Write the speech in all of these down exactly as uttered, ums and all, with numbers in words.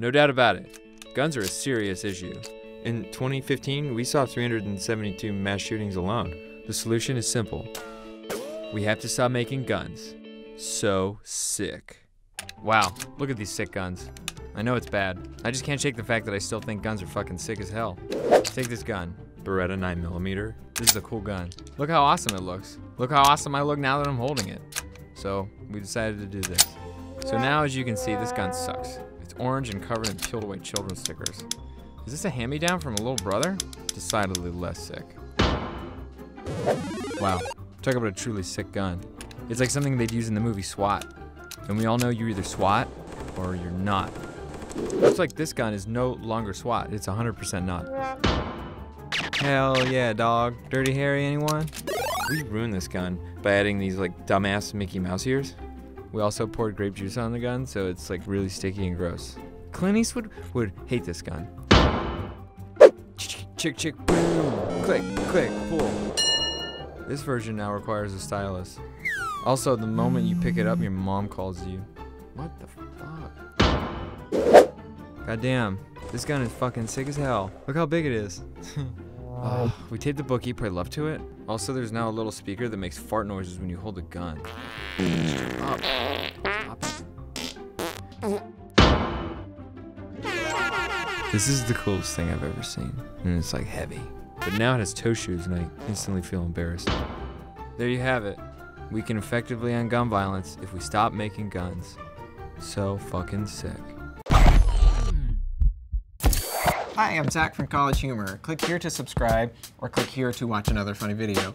No doubt about it, guns are a serious issue. In twenty fifteen, we saw three hundred seventy-two mass shootings alone. The solution is simple. We have to stop making guns so sick. Wow, look at these sick guns. I know it's bad. I just can't shake the fact that I still think guns are fucking sick as hell. Take this gun. Beretta nine millimeter. This is a cool gun. Look how awesome it looks. Look how awesome I look now that I'm holding it. So we decided to do this. So now, as you can see, this gun sucks. It's orange and covered in peeled away children's stickers. Is this a hand-me-down from a little brother? Decidedly less sick. Wow, talk about a truly sick gun. It's like something they'd use in the movie SWAT. And we all know you're either SWAT or you're not. Looks like this gun is no longer SWAT, it's one hundred percent not. Hell yeah, dog. Dirty Harry, anyone? We ruined this gun by adding these like dumbass Mickey Mouse ears. We also poured grape juice on the gun, so it's like really sticky and gross. Clint Eastwood would hate this gun. Chick chick boom, click click pull. This version now requires a stylus. Also, the moment you pick it up, your mom calls you. What the fuck? Goddamn, this gun is fucking sick as hell. Look how big it is. Uh, we taped the book, eat, pray, love to it. Also, there's now a little speaker that makes fart noises when you hold a gun. Stop. Stop. This is the coolest thing I've ever seen, and it's like heavy. But now it has toe shoes, and I instantly feel embarrassed. There you have it. We can effectively end gun violence if we stop making guns. So fucking sick. Hi, I'm Zach from College Humor. Click here to subscribe, or click here to watch another funny video.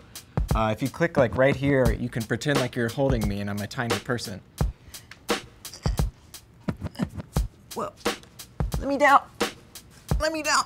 Uh, if you click like right here, you can pretend like you're holding me and I'm a tiny person. Whoa. Let me down. Let me down.